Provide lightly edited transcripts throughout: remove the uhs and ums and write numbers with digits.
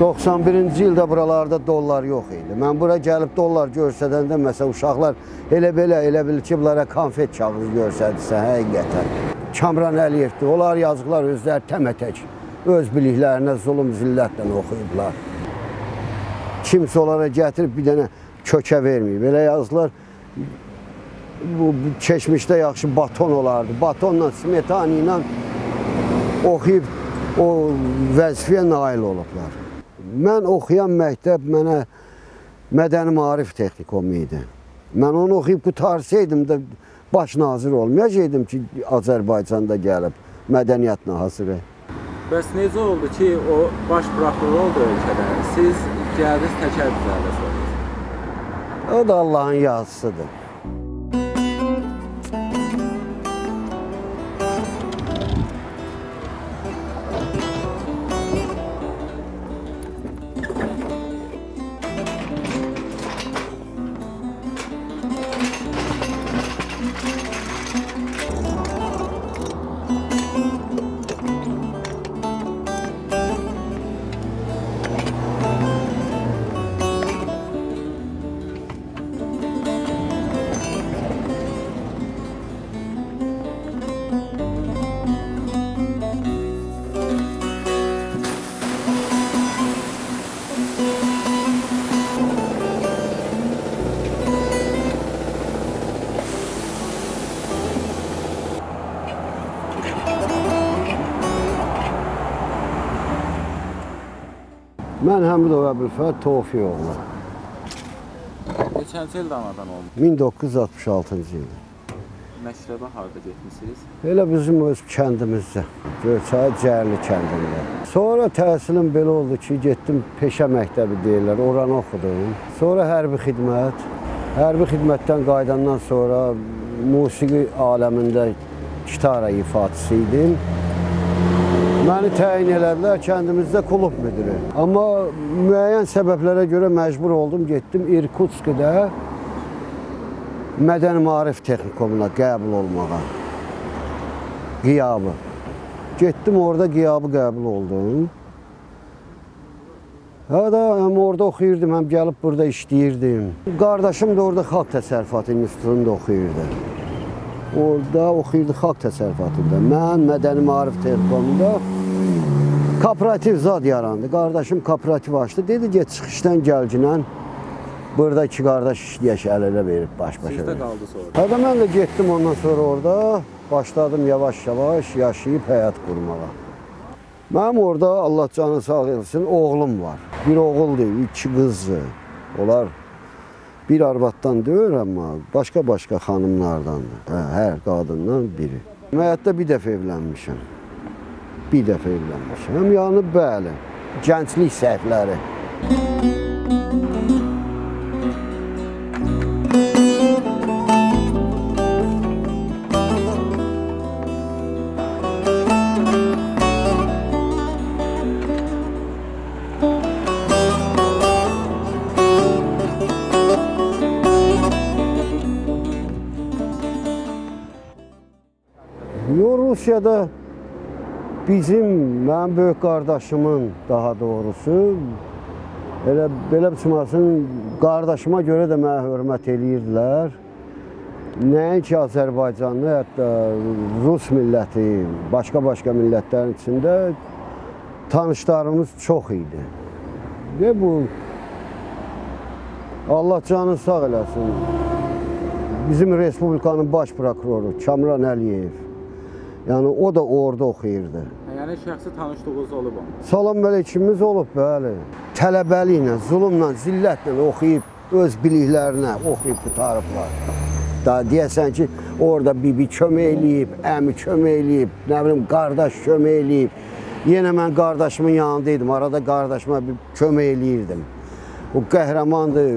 91-ci ildə buralarda dollar yox idi. Mən bura gəlib dollar görsədəndə, məsələn, uşaqlar elə bil ki, bunlara konfet kağızı görsədirsə, həqiqətən. Kamran Əliyevdir. Onlar yazıqlar özləri təmətək, öz biliklərinə zulüm zillətlə oxuyublar. Kimsə onlara gətirib bir dənə kökə verməyib. Belə yazıqlar keçmişdə yaxşı baton olardı. Batonla, smetani ilə oxuyub o vəzifəyə nail olublar. Mən oxuyan məktəb mənə mədəni maarif texnikumu idi. Mən onu oxuyub qutarsaydım da baş nazir olmayacaqdım ki, Azərbaycanda gəlib mədəniyyət naziri. Bəs necə oldu ki, o baş prokuror oldu ölkədə? Siz gəldiniz təkəbbürlərlə soruyorsunuz. O da Allahın yazısıdır. Mən Həmidov Əbülfət Tofiq oğlu. Neçənci ildə anadan oldu? 1966-cı ildə. Məktəbə harda getmişsiniz? Elə bizim öz kəndimizdə, Göyçay Cəyirli kəndində. Sonra təhsilim belə oldu ki, getdim peşə məktəbi deyirlər, oranı oxudum. Sonra hərbi xidmət. Hərbi xidmətdən qaydandan sonra musiqi aləmində gitara ifaçısı idim. Məni təyin elədilər kəndimizdə klub müdiri. Amma müəyyən səbəblərə görə məcbur oldum, getdim İrkutskdə mədəni maarif texnikumuna qəbul olmağa, qiyabı. Getdim orada qiyabı qəbul oldum. Həm orada oxuyurdum, həm gəlib burada işləyirdim. Qardaşım da orada xalq təsərrüfatı institutunda oxuyurdu. Orada oxuyurdu xalq təsərrüfatında. Mən mədəni maarif texnikumunda kooperativ zad yarandı. Qardaşım kooperativ açdı. Dedi ki, çıxışdan gəlginən burada iki qardaş işləyək əl-ələ verib baş-başa. Siz də qaldı sonra? Hədə mən də getdim ondan sonra orada. Başladım yavaş-yavaş yaşayıb həyat qurmağa. Mənim orada, Allah canı sağ olsun, oğlum var. Bir oğuldur, iki qızdır. Onlar bir arvatdan deyil, amma başqa-başqa xanımlardandır. Hər qadından biri. Həyatda bir dəfə evlənmişəm. Bir dəfə evlənmişəm. Həm yanı bəli, gənclik səhvləri. Rusiyada bizim, mənim böyük qardaşımın daha doğrusu, belə biçmasının qardaşıma görə də mənə hörmət eləyirdilər. Nəinki Azərbaycanlı, hətta Rus milləti, başqa-başqa millətlərin içində tanışlarımız çox idi. Və bu, Allah canını sağ eləsin, bizim Respublikanın baş prokuroru Kamran Əliyev. Yəni, o da orada oxuyurdu. Yəni, şəxsi tanışlığınız olub onun? Salam-əleykümümüz olub, bəli. Tələbəliklə, zulümlə, zillətlə oxuyub, öz biliklərinə oxuyub qutarıblar. Deyəsən ki, orada bibi kömək eləyib, əmi kömək eləyib, nə bilim, qardaş kömək eləyib. Yenə mən qardaşımın yanındaydım, arada qardaşıma kömək eləyirdim. O qəhrəmandır,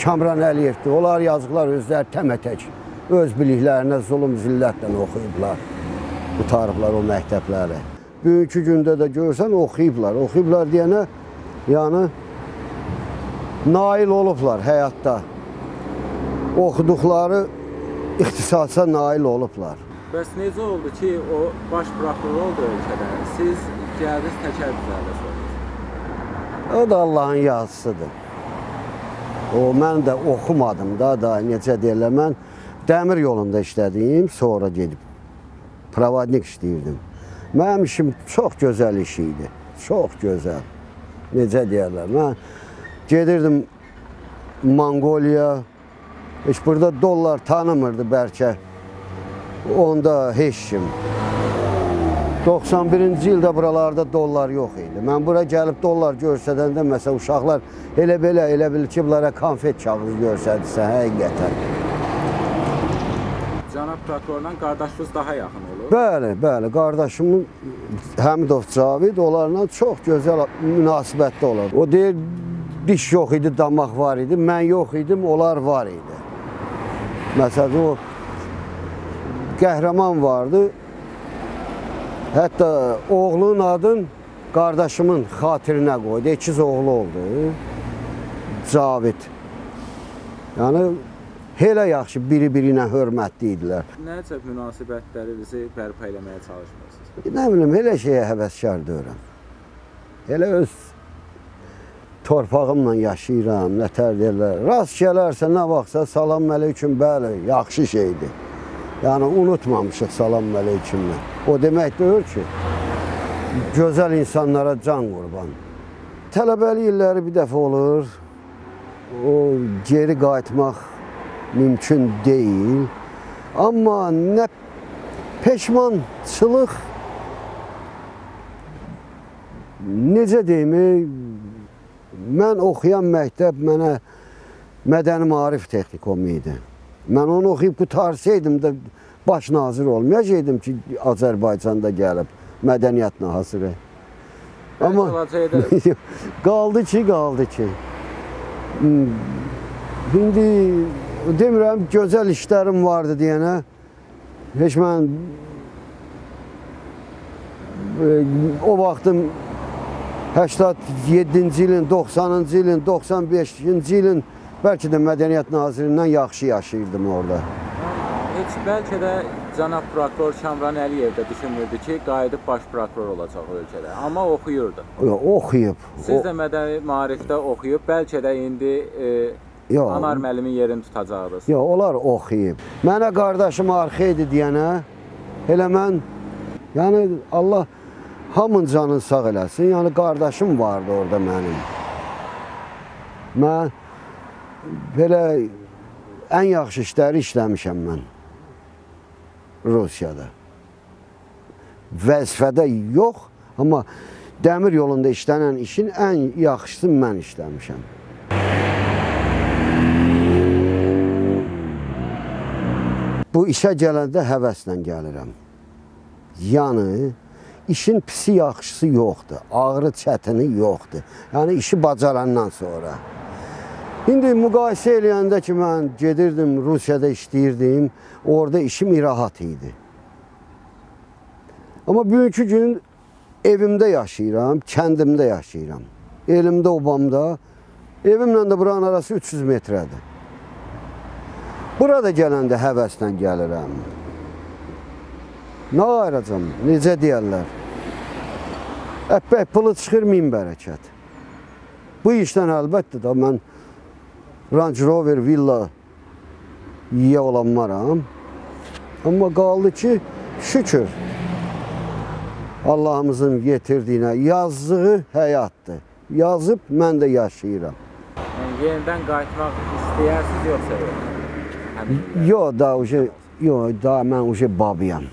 Kamran Əliyevdir. Onlar yazıqlar özləri təmətək. Öz biliklərinə zulüm zillətlə oxuyublar, qutarıblar o məktəbləri. Bugünkü gündə də görsən, oxuyublar. Oxuyublar deyənə, yəni, nail olublar həyatda. Oxuduqları ixtisasa nail olublar. Bəs necə oldu ki, o baş prokuror oldu ölkədə? Siz gəldiniz təkəbbürlərlə soruyorsunuz. O da Allah'ın yazısıdır. O, mən də oxumadım da necə deyirlər, mən dəmir yolunda işlədiyim, sonra gedib provodnik işləyirdim. Mənim işim çox gözəl iş idi, çox gözəl. Necə deyirlər, mən gedirdim Mongolia, heç burada dollar tanımırdı bəlkə, onda heç kim. 91-ci ildə buralarda dollar yox idi. Mən bura gəlib dollar görsədəndə, məsələn, uşaqlar elə bil ki, bunlara konfet kağızı görsədirsə, həqiqətən. Cənab prokurorla qardaşınız daha yaxın olur? Bəli, bəli. Qardaşımın Həmidov Cavid onlarla çox gözəl münasibətdə olur. O deyir, diş yox idi, damaq var idi. Mən yox idim, onlar var idi. Məsələn, o qəhrəman vardı. Hətta oğlun adını qardaşımın xatirinə qoydu, ikiz oğlu oldu, Cavid. Yəni, elə yaxşı biri-birinə hörmətli idilər. Nə üçün münasibətlərinizi bərpa eləməyə çalışmırsınız? Nə bilim, elə şeyə həvəskar deyirəm. Elə öz torpağımla yaşayıram, nətər deyirlər. Rast gələrsə, nə vaxtsa, salam əleyküm, bəli, yaxşı şeydir. Yəni, unutmamışıq salam əleykümlə. O demək deyir ki, gözəl insanlara can qurban. Tələbəli illəri bir dəfə olur, o geri qayıtmaq mümkün deyil. Amma nə peşmançılıq, necə deyim, mən oxuyan məktəb mənə mədəni maarif texnikumu idi. Mən onu oxuyub qutarsaydım da baş nazir olmayacaqdım ki, Azərbaycanda gəlib mədəniyyət naziri. Amma qaldı ki. İndi demirəm, gözəl işlərim vardı deyənə, heç mən o vaxtım 87-ci ilin, 90-cı ilin, 95-ci ilin bəlkə də Mədəniyyət Nazirindən yaxşı yaşayırdım orada. Heç bəlkə də cənab prokuror Kamran Əliyev də düşünmürdü ki, qayıdıb baş prokuror olacaq ölkədə, amma oxuyurdu. Oxuyub. Siz də mədəni maarifdə oxuyub, bəlkə də indi Anar müəllimin yerini tutacaqdır. Yox, onlar oxuyub. Mənə qardaşım arxeydi deyənə, elə mən, yəni Allah hamın canını sağ eləsin, yəni qardaşım vardı orada mənim. Mən belə ən yaxşı işləri işləmişəm mən Rusiyada. Vəzifədə yox, amma dəmir yolunda işlənən işin ən yaxşısını mən işləmişəm. Bu işə gələndə həvəslə gəlirəm. Yəni, işin pisi yaxşısı yoxdur, ağrı çətini yoxdur. Yəni, işi bacarandan sonra. İndi müqayisə eləyəndə ki, mən gedirdim, Rusiyada işləyirdim, orada işim rahat idi. Amma bugünkü gün evimdə yaşayıram, kəndimdə yaşayıram. Elimdə, obamda, evimlə də buranın arası 300 metrədir. Burada gələndə həvəslə gəlirəm. Nə ayıracam, necə deyərlər? Əppək pulu çıxır, min bərəkət. Bu işdən əlbəttə də mən Range Rover villa yiyə olanmaram, amma qaldı ki, şükür Allahımızın yetirdiyinə yazdığı həyatdır. Yazıb, mən də yaşayıram. Yenidən qayıtmaq istəyərsiniz, yoxsa yox? Yox, daha mən babiyam.